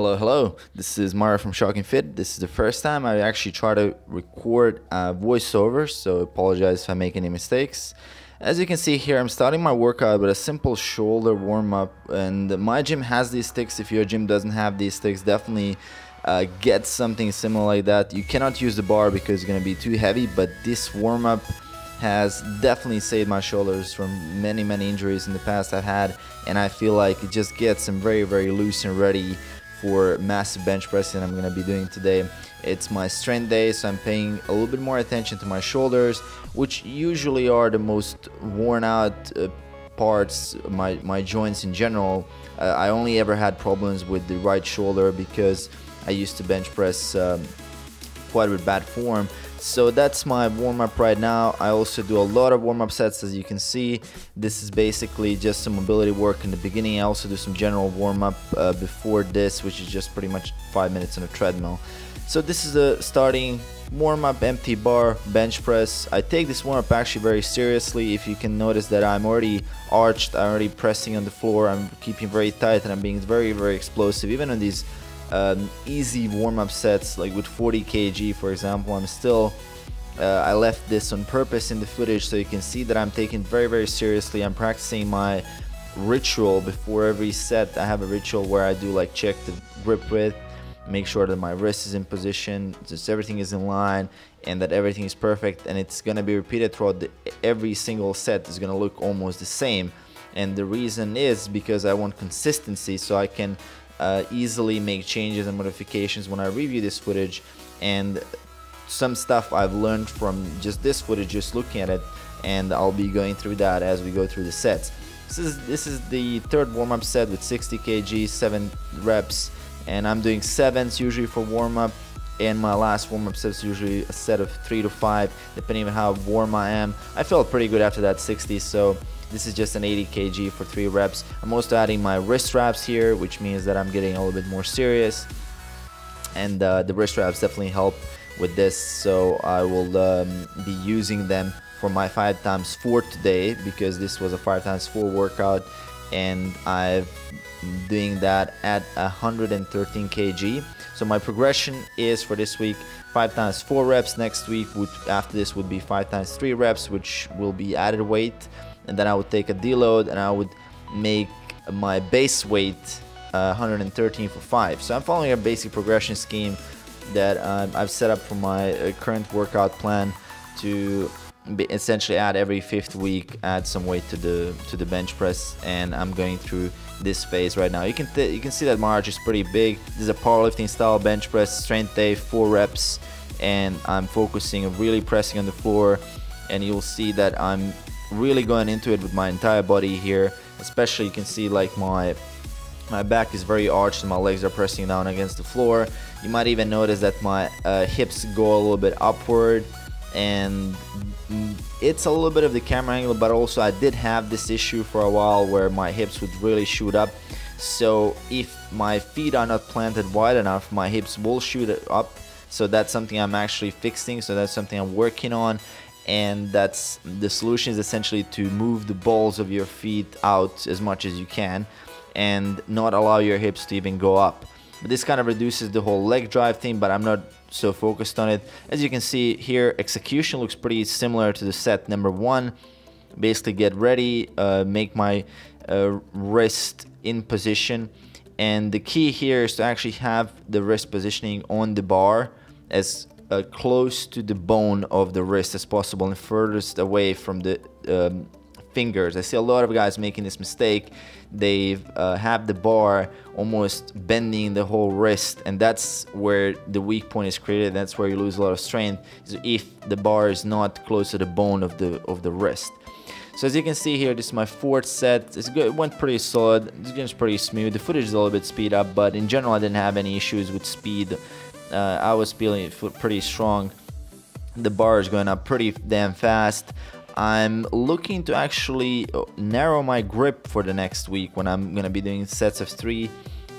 Hello, this is Mario from Shocking Fit. This is the first time I actually try to record voiceovers, so apologize if I make any mistakes. As you can see here, I'm starting my workout with a simple shoulder warm-up, and my gym has these sticks. If your gym doesn't have these sticks, definitely get something similar like that. You cannot use the bar because it's going to be too heavy, but this warm-up has definitely saved my shoulders from many injuries in the past I've had, and I feel like it just gets them very loose and ready for massive bench pressing I'm gonna be doing today. It's my strength day, so I'm paying a little bit more attention to my shoulders, which usually are the most worn out parts, my joints in general. I only ever had problems with the right shoulder because I used to bench press quite with bad form. So that's my warm-up right now. I also do a lot of warm-up sets, as you can see. This is basically just some mobility work in the beginning. I also do some general warm-up before this, which is just pretty much 5 minutes on a treadmill. So this is the starting warm-up, empty bar, bench press. I take this warm-up actually very seriously. If you can notice that I'm already arched, I'm already pressing on the floor, I'm keeping very tight, and I'm being very explosive. Even on these easy warm-up sets, like with 40 kg for example, I'm still I left this on purpose in the footage so you can see that I'm taking very seriously. I'm practicing my ritual before every set. I have a ritual where I do like check the grip width, make sure that my wrist is in position, just everything is in line and that everything is perfect, and it's gonna be repeated throughout every single set. Is gonna look almost the same, and the reason is because I want consistency so I can easily make changes and modifications when I review this footage. And some stuff I've learned from just this footage, just looking at it, and I'll be going through that as we go through the sets. This is the third warm-up set with 60 kg, 7 reps, and I'm doing 7s usually for warm-up, and my last warm-up set is usually a set of 3 to 5 depending on how warm I am. I felt pretty good after that 60, so this is just an 80 kg for 3 reps. I'm also adding my wrist wraps here, which means that I'm getting a little bit more serious. And the wrist wraps definitely help with this, so I will be using them for my 5x4 today, because this was a 5x4 workout, and I'm doing that at 113 kg. So my progression is for this week 5x4 reps. Next week, after this, would be 5x3 reps, which will be added weight. And then I would take a deload and I would make my base weight 113 for 5. So I'm following a basic progression scheme that I've set up for my current workout plan to essentially add every 5th week, add some weight to the bench press, and I'm going through this phase right now. You can see that my arch is pretty big. This is a powerlifting style bench press, strength day, 4 reps, and I'm focusing on really pressing on the floor, and you'll see that I'm really going into it with my entire body here. Especially you can see like my back is very arched and my legs are pressing down against the floor. You might even notice that my hips go a little bit upward, and it's a little bit of the camera angle, but also I did have this issue for a while where my hips would really shoot up. So if my feet are not planted wide enough, my hips will shoot up. So that's something I'm actually fixing, so that's something I'm working on. And that's the solution, is essentially to move the balls of your feet out as much as you can and not allow your hips to even go up. But this kind of reduces the whole leg drive thing, but I'm not so focused on it. As you can see here, execution looks pretty similar to the set number 1. Basically get ready, make my wrist in position, and the key here is to actually have the wrist positioning on the bar as close to the bone of the wrist as possible and furthest away from the fingers. I see a lot of guys making this mistake. They have the bar almost bending the whole wrist, and that's where the weak point is created. That's where you lose a lot of strength, is if the bar is not close to the bone of the wrist. So as you can see here, this is my 4th set. It's good. It went pretty solid. It's just pretty smooth. The footage is a little bit speed up, but in general I didn't have any issues with speed. I was feeling pretty strong. The bar is going up pretty damn fast. I'm looking to actually narrow my grip for the next week when I'm going to be doing sets of 3,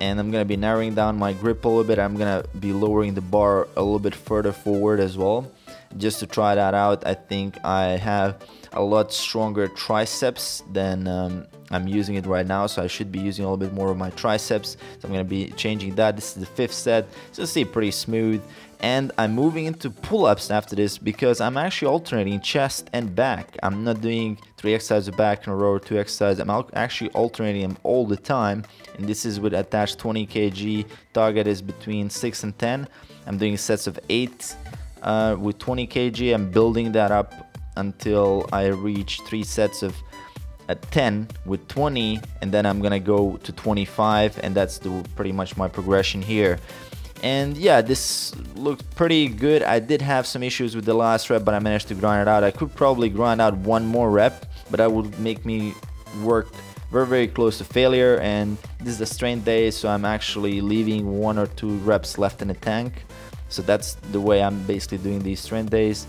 and I'm going to be narrowing down my grip a little bit. I'm going to be lowering the bar a little bit further forward as well. just to try that out. I think I have a lot stronger triceps than I'm using it right now, so I should be using a little bit more of my triceps. So I'm gonna be changing that. This is the 5th set, so see, pretty smooth. And I'm moving into pull-ups after this because I'm actually alternating chest and back. I'm not doing 3 exercises back in a row or 2 exercises. I'm actually alternating them all the time. And this is with attached 20 kg. Target is between 6 and 10. I'm doing sets of 8 with 20 kg. I'm building that up until I reach 3 sets of 10 with 20. And then I'm gonna go to 25. And that's pretty much my progression here. And yeah, this looked pretty good. I did have some issues with the last rep, but I managed to grind it out. I could probably grind out one more rep, but that would make me work very, very close to failure. And this is a strength day, so I'm actually leaving 1 or 2 reps left in the tank. So that's the way I'm basically doing these strength days.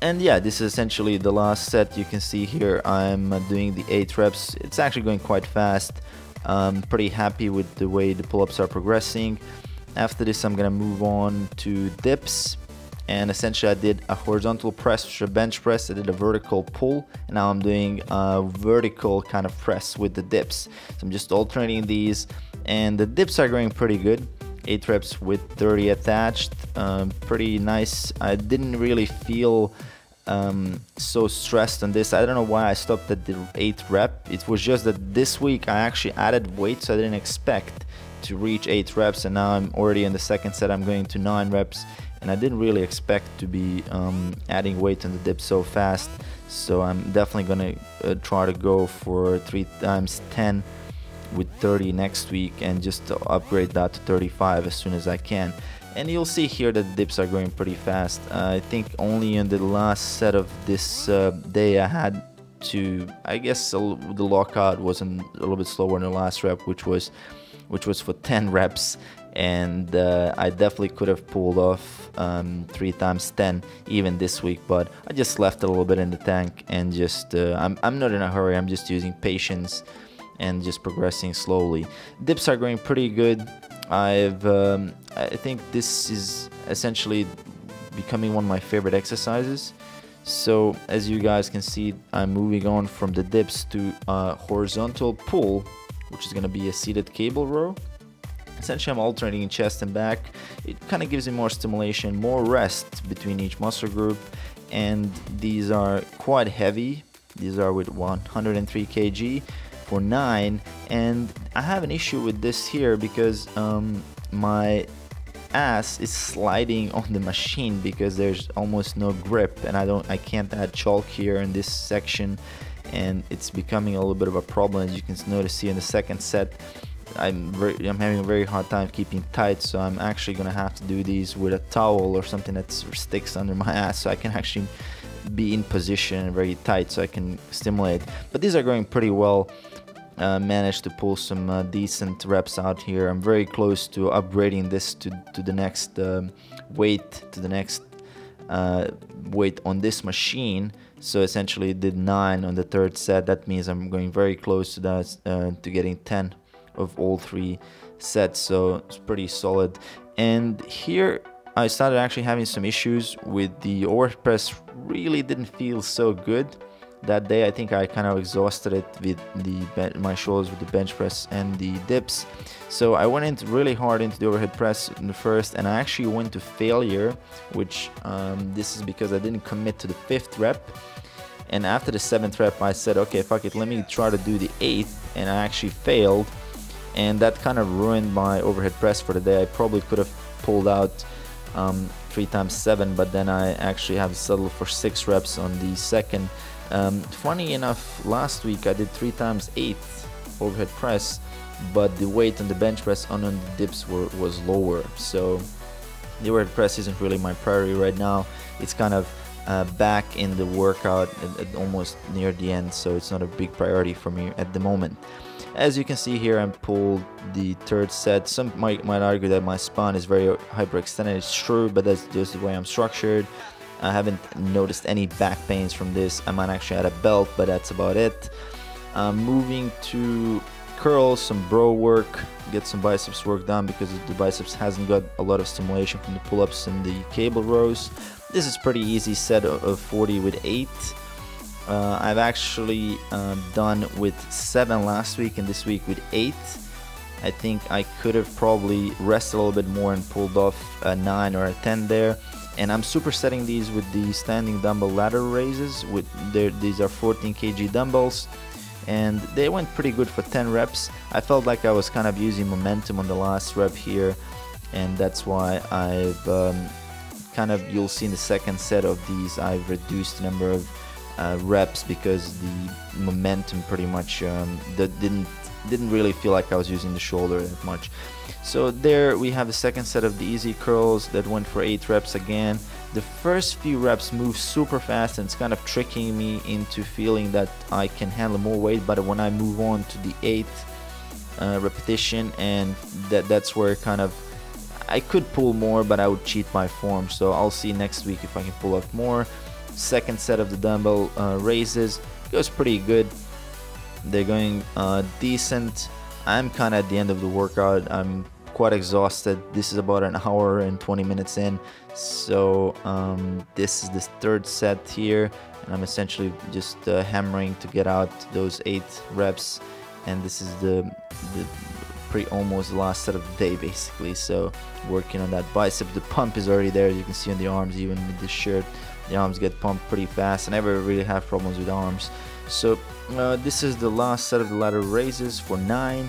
And yeah, this is essentially the last set. You can see here I'm doing the 8 reps. It's actually going quite fast. I'm pretty happy with the way the pull-ups are progressing. After this, I'm gonna move on to dips, and essentially I did a horizontal press, which is a bench press. I did a vertical pull, and now I'm doing a vertical kind of press with the dips. So I'm just alternating these, and the dips are going pretty good. 8 reps with 30 attached, pretty nice. I didn't really feel so stressed on this. I don't know why I stopped at the 8th rep. It was just that this week I actually added weight, so I didn't expect to reach 8 reps, and now I'm already in the 2nd set. I'm going to 9 reps, and I didn't really expect to be adding weight on the dip so fast. So I'm definitely gonna try to go for 3 times 10 with 30 next week, and just to upgrade that to 35 as soon as I can. And you'll see here that the dips are going pretty fast. I think only in the last set of this day I had to, I guess the lockout was a little bit slower in the last rep, which was for 10 reps, and I definitely could have pulled off 3 times 10 even this week, but I just left a little bit in the tank, and just I'm not in a hurry. I'm just using patience and just progressing slowly. Dips are going pretty good. I think this is essentially becoming one of my favorite exercises. So as you guys can see, I'm moving on from the dips to horizontal pull, which is going to be a seated cable row. Essentially, I'm alternating chest and back. It kind of gives me more stimulation, more rest between each muscle group. And these are quite heavy. These are with 103 kg for 9. And I have an issue with this here because my ass is sliding on the machine because there's almost no grip, and I can't add chalk here in this section, and it's becoming a little bit of a problem. As you can notice here in the 2nd set, I'm having a very hard time keeping tight, so I'm actually gonna have to do these with a towel or something that sticks under my ass, so I can actually be in position very tight so I can stimulate. But these are going pretty well. Managed to pull some decent reps out here. I'm very close to upgrading this to the next weight, to the next weight on this machine. So essentially did 9 on the 3rd set. That means I'm going very close to that, to getting 10 of all 3 sets. So it's pretty solid. And here I started actually having some issues with the overhead press. Really didn't feel so good that day. I think I kind of exhausted it with my shoulders with the bench press and the dips. So I went in really hard into the overhead press in the 1st, and I actually went to failure, which this is because I didn't commit to the 5th rep. And after the 7th rep, I said, okay, fuck it, let me try to do the 8th, and I actually failed. And that kind of ruined my overhead press for the day. I probably could have pulled out 3 times 7, but then I actually have settled for 6 reps on the 2nd. Funny enough, last week I did 3 times 8 overhead press, but the weight on the bench press and on the dips was lower. So the overhead press isn't really my priority right now. It's kind of back in the workout at almost near the end, so it's not a big priority for me at the moment. As you can see here, I pulled the 3rd set. Some might argue that my spine is very hyperextended. It's true, but that's just the way I'm structured. I haven't noticed any back pains from this. I might actually add a belt, but that's about it. Moving to curls, some bro work, get some biceps work done because the biceps hasn't got a lot of stimulation from the pull-ups and the cable rows. This is pretty easy set of 40 with 8. I've actually done with 7 last week and this week with 8. I think I could have probably rested a little bit more and pulled off a 9 or a 10 there. And I'm supersetting these with the standing dumbbell ladder raises. These are 14 kg dumbbells, and they went pretty good for 10 reps. I felt like I was kind of using momentum on the last rep here, and that's why I've you'll see in the second set of these, I've reduced the number of reps because the momentum pretty much that didn't really feel like I was using the shoulder that much. So there we have the second set of the easy curls that went for 8 reps again. The first few reps move super fast and it's kind of tricking me into feeling that I can handle more weight, but when I move on to the 8th repetition, and that's where kind of I could pull more, but I would cheat my form. So I'll see next week if I can pull up more. Second set of the dumbbell raises goes pretty good. They're going decent. I'm kind of at the end of the workout. I'm quite exhausted. This is about an hour and 20 minutes in. So this is the third set here, and I'm essentially just hammering to get out those 8 reps. And this is the pretty almost the last set of the day, basically. So working on that bicep. The pump is already there. As you can see on the arms, even with this shirt, the arms get pumped pretty fast. I never really have problems with arms. So this is the last set of the ladder raises for 9.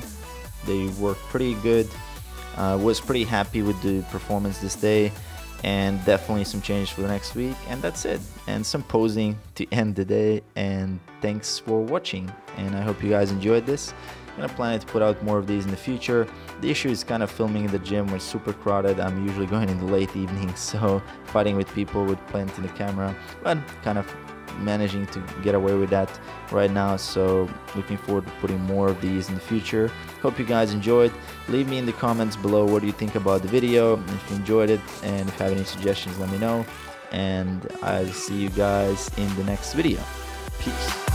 They work pretty good. Was pretty happy with the performance this day, and definitely some changes for the next week. And that's it, and some posing to end the day. And thanks for watching, and I hope you guys enjoyed this. I'm gonna plan to put out more of these in the future. The issue is kind of filming in the gym when it's super crowded. I'm usually going in the late evening, so fighting with people with plenty in the camera, but kind of managing to get away with that right now. So looking forward to putting more of these in the future. Hope you guys enjoyed. Leave me in the comments below what do you think about the video, if you enjoyed it, and if you have any suggestions, let me know. And I'll see you guys in the next video. Peace.